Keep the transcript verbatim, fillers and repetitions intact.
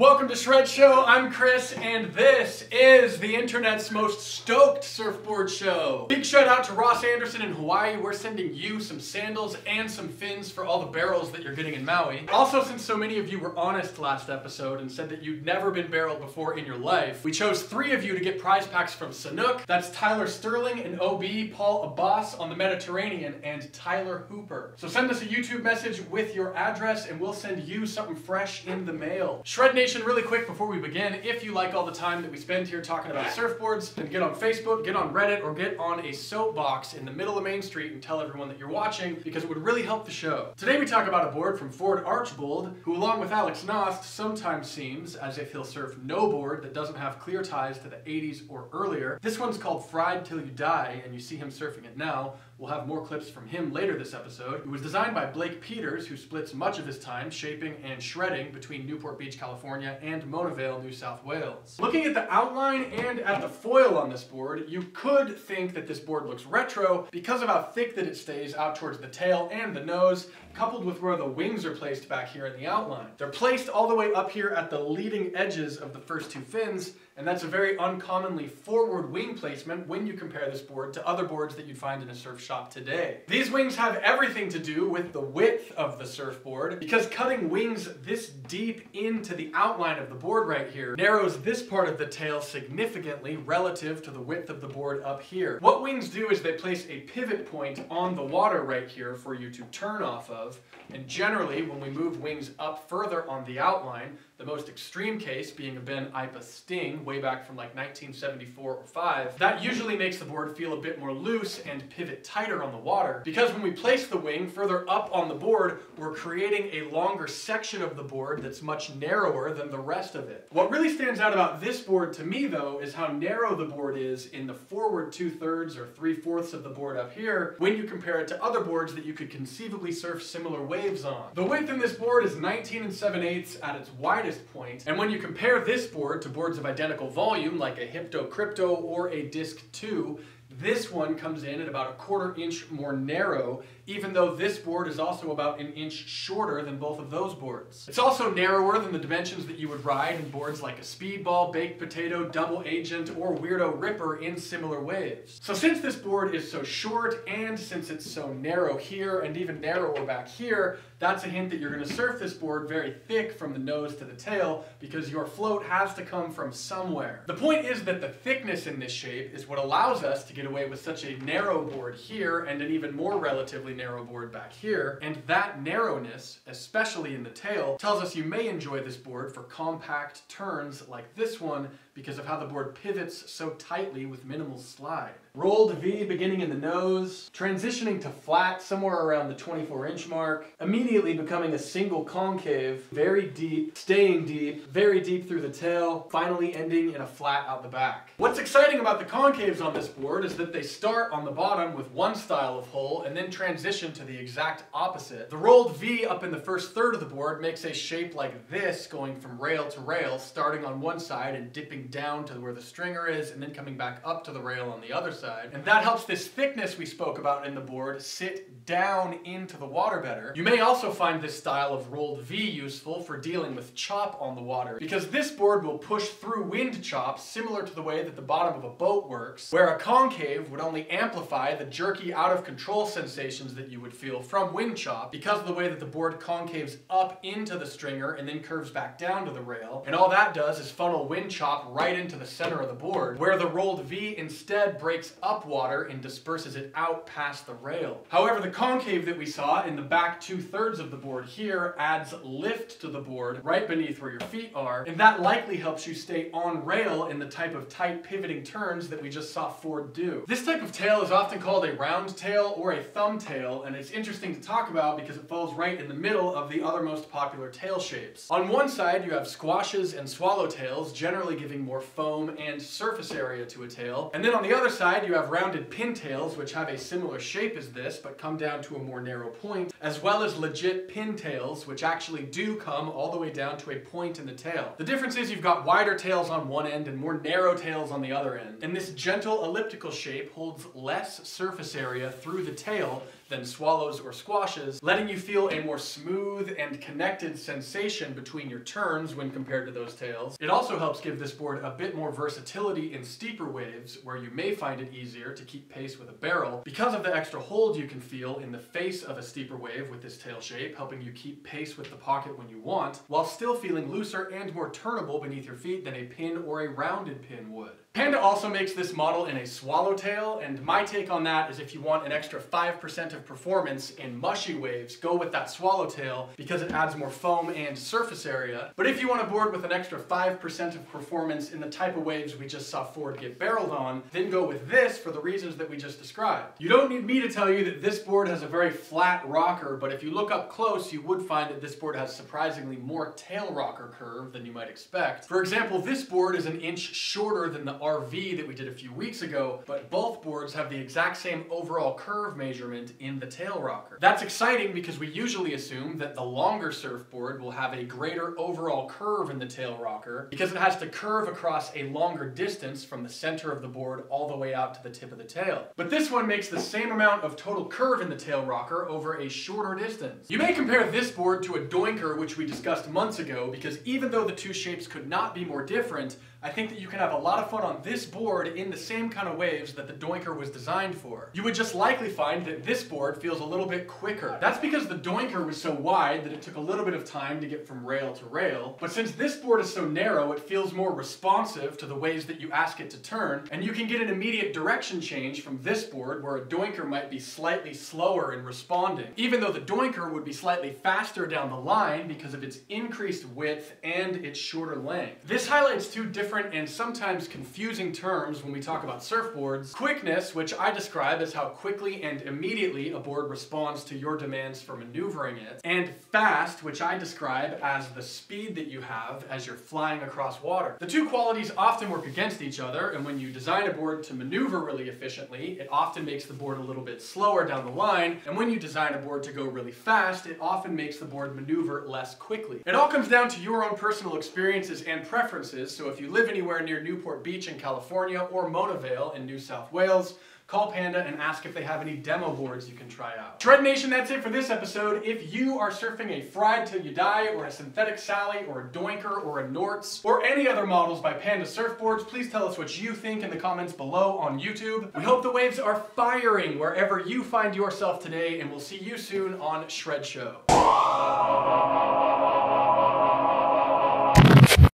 Welcome to Shred Show. I'm Chris, and this is the internet's most stoked surfboard show. Big shout out to Ross Anderson in Hawaii. We're sending you some sandals and some fins for all the barrels that you're getting in Maui. Also, since so many of you were honest last episode and said that you'd never been barreled before in your life, we chose three of you to get prize packs from Sanook. That's Tyler Sterling and O B, Paul Abbas on the Mediterranean, and Tyler Hooper. So send us a YouTube message with your address, and we'll send you something fresh in the mail. Shred Nation, really quick before we begin, if you like all the time that we spend here talking about surfboards, then get on Facebook, get on Reddit, or get on a soapbox in the middle of Main Street and tell everyone that you're watching, because it would really help the show. Today we talk about a board from Ford Archbold, who along with Alex Knost sometimes seems as if he'll surf no board that doesn't have clear ties to the eighties or earlier. This one's called Fried Till You Die, and you see him surfing it now. We'll have more clips from him later this episode. It was designed by Blake Peters, who splits much of his time shaping and shredding between Newport Beach, California, and Mona Vale, New South Wales. Looking at the outline and at the foil on this board, you could think that this board looks retro because of how thick that it stays out towards the tail and the nose, coupled with where the wings are placed back here in the outline. They're placed all the way up here at the leading edges of the first two fins, and that's a very uncommonly forward wing placement when you compare this board to other boards that you'd find in a surf shop today. These wings have everything to do with the width of the surfboard, because cutting wings this deep into the outline of the board right here narrows this part of the tail significantly relative to the width of the board up here. What wings do is they place a pivot point on the water right here for you to turn off of, and generally when we move wings up further on the outline, the most extreme case being a Ben Ipa Sting, way back from like nineteen seventy-four or five, that usually makes the board feel a bit more loose and pivot tighter on the water, because when we place the wing further up on the board, we're creating a longer section of the board that's much narrower than the rest of it. What really stands out about this board to me though is how narrow the board is in the forward two-thirds or three-fourths of the board up here when you compare it to other boards that you could conceivably surf similar waves on. The width in this board is nineteen and seven-eighths at its widest point, and when you compare this board to boards of identical volume like a Hypto Crypto or a Disc two, this one comes in at about a quarter inch more narrow, even though this board is also about an inch shorter than both of those boards. It's also narrower than the dimensions that you would ride in boards like a Speedball, Baked Potato, Double Agent, or Weirdo Ripper in similar waves. So since this board is so short, and since it's so narrow here and even narrower back here, that's a hint that you're going to surf this board very thick from the nose to the tail, because your float has to come from somewhere. The point is that the thickness in this shape is what allows us to get away with such a narrow board here and an even more relatively narrow board back here, and that narrowness, especially in the tail, tells us you may enjoy this board for compact turns like this one because of how the board pivots so tightly with minimal slide. Rolled V beginning in the nose, transitioning to flat somewhere around the twenty-four inch mark, immediately becoming a single concave, very deep, staying deep, very deep through the tail, finally ending in a flat out the back. What's exciting about the concaves on this board is that they start on the bottom with one style of hole and then transition to the exact opposite. The rolled V up in the first third of the board makes a shape like this going from rail to rail, starting on one side and dipping down to where the stringer is and then coming back up to the rail on the other side. Side, and that helps this thickness we spoke about in the board sit down into the water better. You may also find this style of rolled V useful for dealing with chop on the water, because this board will push through wind chops similar to the way that the bottom of a boat works, where a concave would only amplify the jerky out of control sensations that you would feel from wind chop because of the way that the board concaves up into the stringer and then curves back down to the rail, and all that does is funnel wind chop right into the center of the board, where the rolled V instead breaks up water and disperses it out past the rail. However, the concave that we saw in the back two-thirds of the board here adds lift to the board right beneath where your feet are, and that likely helps you stay on rail in the type of tight pivoting turns that we just saw Ford do. This type of tail is often called a round tail or a thumb tail, and it's interesting to talk about because it falls right in the middle of the other most popular tail shapes. On one side you have squashes and swallowtails, generally giving more foam and surface area to a tail, and then on the other side you have rounded pintails, which have a similar shape as this but come down to a more narrow point, as well as legit pintails, which actually do come all the way down to a point in the tail. The difference is you've got wider tails on one end and more narrow tails on the other end, and this gentle elliptical shape holds less surface area through the tail than swallows or squashes, letting you feel a more smooth and connected sensation between your turns when compared to those tails. It also helps give this board a bit more versatility in steeper waves where you may find it easier to keep pace with a barrel because of the extra hold you can feel in the face of a steeper wave with this tail shape, helping you keep pace with the pocket when you want, while still feeling looser and more turnable beneath your feet than a pin or a rounded pin would. Panda also makes this model in a swallowtail, and my take on that is if you want an extra five percent of performance in mushy waves, go with that swallowtail because it adds more foam and surface area. But if you want a board with an extra five percent of performance in the type of waves we just saw Ford get barreled on, then go with this for the reasons that we just described. You don't need me to tell you that this board has a very flat rocker, but if you look up close, you would find that this board has surprisingly more tail rocker curve than you might expect. For example, this board is an inch shorter than the R V that we did a few weeks ago, but both boards have the exact same overall curve measurement in the tail rocker. That's exciting because we usually assume that the longer surfboard will have a greater overall curve in the tail rocker because it has to curve across a longer distance from the center of the board all the way out to the tip of the tail. But this one makes the same amount of total curve in the tail rocker over a shorter distance. You may compare this board to a doinker, which we discussed months ago, because even though the two shapes could not be more different, I think that you can have a lot of fun on this board in the same kind of waves that the doinker was designed for. You would just likely find that this board feels a little bit quicker. That's because the doinker was so wide that it took a little bit of time to get from rail to rail, but since this board is so narrow, it feels more responsive to the ways that you ask it to turn, and you can get an immediate direction change from this board where a doinker might be slightly slower in responding, even though the doinker would be slightly faster down the line because of its increased width and its shorter length. This highlights two different and sometimes confusing terms when we talk about surfboards. Quickness, which I describe as how quickly and immediately a board responds to your demands for maneuvering it, and fast, which I describe as the speed that you have as you're flying across water. The two qualities often work against each other, and when you design a board to maneuver really efficiently, it often makes the board a little bit slower down the line, and when you design a board to go really fast, it often makes the board maneuver less quickly. It all comes down to your own personal experiences and preferences, so if you live anywhere near Newport Beach in California or Mona Vale in New South Wales, call Panda and ask if they have any demo boards you can try out. Shred Nation, that's it for this episode. If you are surfing a Fried Till You Die or a Synthetic Sally or a Doinker or a Nortz or any other models by Panda Surfboards, please tell us what you think in the comments below on YouTube. We hope the waves are firing wherever you find yourself today, and we'll see you soon on Shred Show.